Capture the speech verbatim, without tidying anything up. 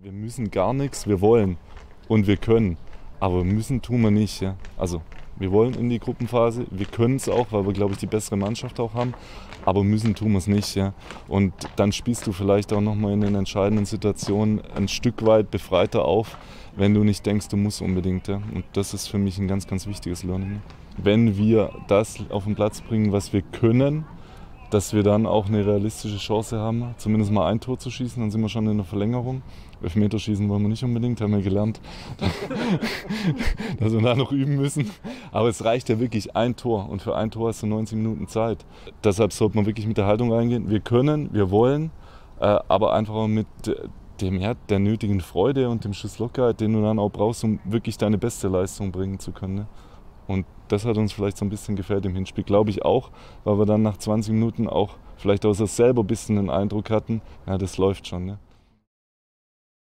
Wir müssen gar nichts, wir wollen und wir können, aber müssen tun wir nicht. Ja? Also wir wollen in die Gruppenphase, wir können es auch, weil wir, glaube ich, die bessere Mannschaft auch haben, aber müssen tun wir es nicht. Ja? Und dann spielst du vielleicht auch nochmal in den entscheidenden Situationen ein Stück weit befreiter auf, wenn du nicht denkst, du musst unbedingt. Ja? Und das ist für mich ein ganz, ganz wichtiges Learning. Wenn wir das auf den Platz bringen, was wir können, dass wir dann auch eine realistische Chance haben, zumindest mal ein Tor zu schießen, dann sind wir schon in der Verlängerung. Elfmeterschießen wollen wir nicht unbedingt, haben wir gelernt, dass wir da noch üben müssen. Aber es reicht ja wirklich ein Tor und für ein Tor hast du neunzig Minuten Zeit. Deshalb sollte man wirklich mit der Haltung reingehen, wir können, wir wollen, aber einfach mit dem Herz, der nötigen Freude und dem Schuss Lockerheit, den du dann auch brauchst, um wirklich deine beste Leistung bringen zu können. Und das hat uns vielleicht so ein bisschen gefällt im Hinspiel, glaube ich auch, weil wir dann nach zwanzig Minuten auch vielleicht aus uns selber ein bisschen den Eindruck hatten, ja, das läuft schon. Ne?